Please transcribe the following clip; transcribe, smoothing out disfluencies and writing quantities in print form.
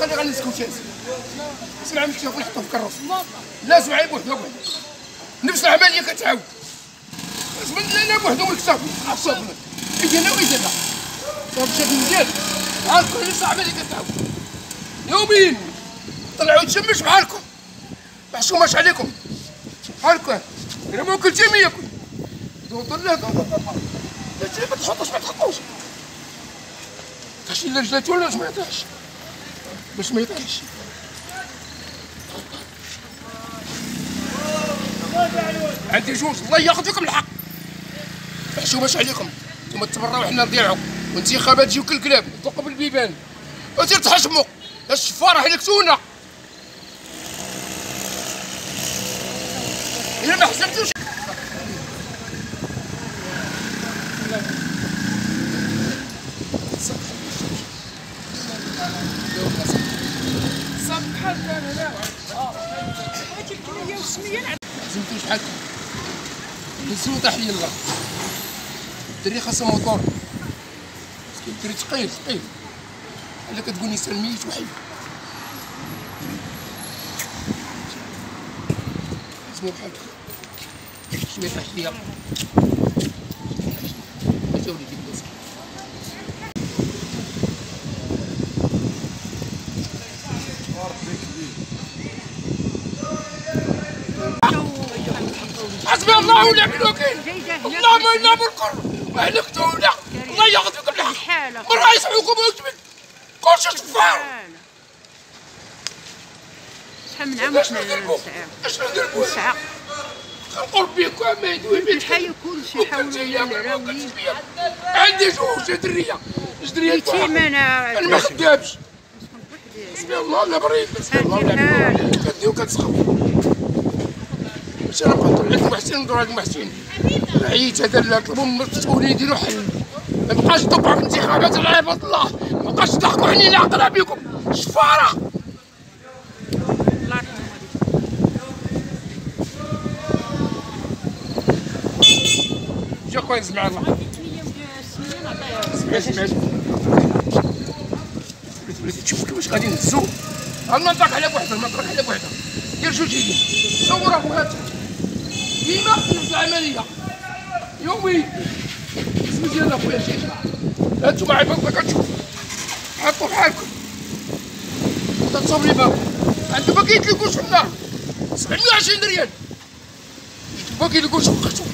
خلي غير السكوتات سمع الكتاب ونحطوه في الكروس لا زعيب وحده وحده نفس العمليه كتعاود لا بوحده والكتاب عصب اجينا ويجينا دابا شاد مزيان عاد كل العمليه كتعاود يومين طلعوا تشمش بحالكم محشوماش عليكم بحالكم رموا كل شيء ياكل دوطوا له لا شي ما تحطوش ما تحطوش تاشي لا جلاتو ولا ما يطيحش باش ما يطيحش عندي جوج الله ياخذ فيكم الحق محشوماش عليكم نتوما تبراو حنا نضيعو وانتخابات تجيو كالكلاب تلقوا بالبيبان وسير تحشموا الشفاره حنا كتونا الا ما حسبتوش صافي بحال انا لا هذيك الكنيه والسميه ما حسبتوش بحالكم نسيو تحيه الله الدري خاصو موطور مسكين الدري ثقيل ثقيل الا كتقول لي سال ميت وحي اسمي بحالك اسمي طاح ليا اجا وليدي بلاصه حسبي الله ونعم الوكيل اللهم انا بالقرب وهلكتو ولا الله ياخذ فيكم الحق من رئيس حكومه وجبد كلشي صفار شحال من عام وشحال من ساعة خلقوا بيكم ما يدوي بيك الحي كلشي حاولوا عندي جوج درية انا ما خدامش بسم الله ولا بريد بسم الله ولا كديو كتسخف باش انا نقول لك محسن ندور هاد محسن العييت هذا اللي طلبوا من المسؤولين يديروا حل ما بقاش تطبعوا في الانتخابات على عباد الله ما بقاش تضحكوا علينا قرابيكم شفاره الله يرحمهم جا خويا سمع الله سمع ولكن تشوف كيفاش غادي نهزو المنطقة على بوحدها المنطقة على بوحدها دير جوج يدين صورها بوحدها ديما نفس العملية يومي اسمي ديال اخويا شيخ هانتوما عباد الله كتشوفو حطو بحالكم تتصوب لي باكم عندو ما كيتلكوش في النار 720 ريال باقي يلكوش في